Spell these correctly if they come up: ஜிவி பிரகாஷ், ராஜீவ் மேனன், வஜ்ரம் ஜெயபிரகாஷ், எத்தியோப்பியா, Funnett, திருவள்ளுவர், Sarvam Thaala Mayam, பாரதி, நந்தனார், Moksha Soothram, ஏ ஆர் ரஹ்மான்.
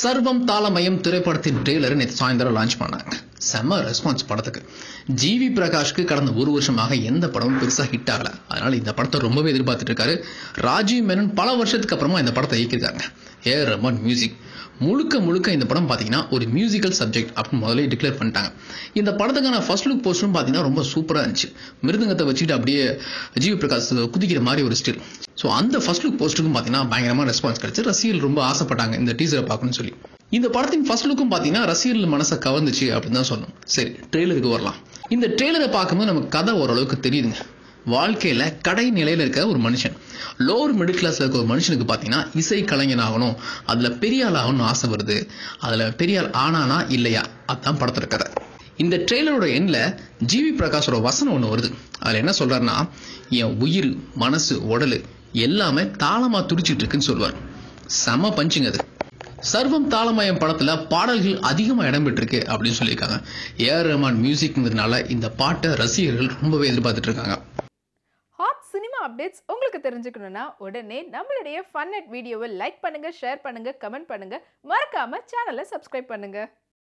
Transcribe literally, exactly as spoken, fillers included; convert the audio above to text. சர்வம் தாளமயம் திரைப்படத்தின் ட்ரெய்லரை நேற்று சாயந்தரம் லான்ச் பண்ணாங்க. செம்ம ரெஸ்பான்ஸ் படத்துக்கு. ஜிவி பிரகாஷ்க்கு கடந்த ஒரு வருஷமாக எந்த படமும் பெருசாக ஹிட் ஆகலை. அதனால் இந்த படத்தை ரொம்பவே எதிர்பார்த்துட்டு இருக்காரு. ராஜீவ் மேனன் பல வருஷத்துக்கு அப்புறமா இந்த படத்தை இயக்கியிருக்காங்க. ஏ ரமன் மியூசிக் முழுக்க முழுக்க இந்த படம் பார்த்தீங்கன்னா ஒரு மியூசிக்கல் சப்ஜெக்ட் அப்படின்னு முதலே டிக்ளேர் பண்ணிட்டாங்க. இந்த படத்துக்கான ஃபர்ஸ்ட் லுக் போஸ்டரும் பார்த்தீங்கன்னா ரொம்ப சூப்பராக இருந்துச்சு. மிருதங்கத்தை வச்சுட்டு அப்படியே ஜிவி பிரகாஷ் குதிக்கிற மாதிரி ஒரு ஸ்டில். ஸோ அந்த ஃபர்ஸ்ட் லுக் போஸ்ட்டுக்கும் பார்த்தீங்கன்னா பயங்கரமாக ரெஸ்பான்ஸ் கிடைச்சு. ரசிகர்கள் ரொம்ப ஆசைப்பட்டாங்க இந்த டீசரை பார்க்கணும்னு சொல்லி. இந்த படத்தின் ஃபர்ஸ்ட் லுக்கும் பார்த்தீங்கன்னா ரசிகர்கள் மனசை கவர்ந்துச்சு அப்படின்னு தான் சொல்லணும். சரி, ட்ரெய்லருக்கு வரலாம். இந்த ட்ரெய்லரை பார்க்கும்போது நமக்கு கதை ஓரளவுக்கு தெரியுதுங்க. வாழ்க்கையில் கடை நிலையில் இருக்க ஒரு மனுஷன், லோவர் மிடில் கிளாஸில் இருக்க ஒரு மனுஷனுக்கு பார்த்தீங்கன்னா இசை கலைஞன் ஆகணும், அதில் பெரிய ஆள் ஆகணும்னு ஆசை வருது. அதில் பெரிய ஆள் ஆனானா இல்லையா அதுதான் படத்தில் கதை. இந்த ட்ரெய்லரோட எண்ணில் ஜிவி பிரகாஷோட வசனம் ஒன்று வருது. அதில் என்ன சொல்கிறாருன்னா, என் உயிர் மனசு உடல் எல்லாமே தாளமாக துடிச்சிட்டு இருக்குன்னு சொல்லுவார். செம பஞ்சுங்க அது. சர்வம் தாளமயம் படத்தில் பாடல்கள் அதிகமாக இடம்பெற்றிருக்கு அப்படின்னு சொல்லியிருக்காங்க. ஏ ஆர் ரஹ்மான் மியூசிக்ங்கிறதுனால இந்த பாட்டை ரசிகர்கள் ரொம்பவே எதிர்பார்த்துட்டு இருக்காங்க. சினிமா அப்டேட்ஸ் உங்களுக்கு தெரிஞ்சுக்கணும்னா உடனே நம்மளுடைய ஃபன்னட் வீடியோவை லைக் பண்ணுங்க, ஷேர் பண்ணுங்க, கமெண்ட் பண்ணுங்க, மறக்காம சேனலை சப்ஸ்கிரைப் பண்ணுங்க.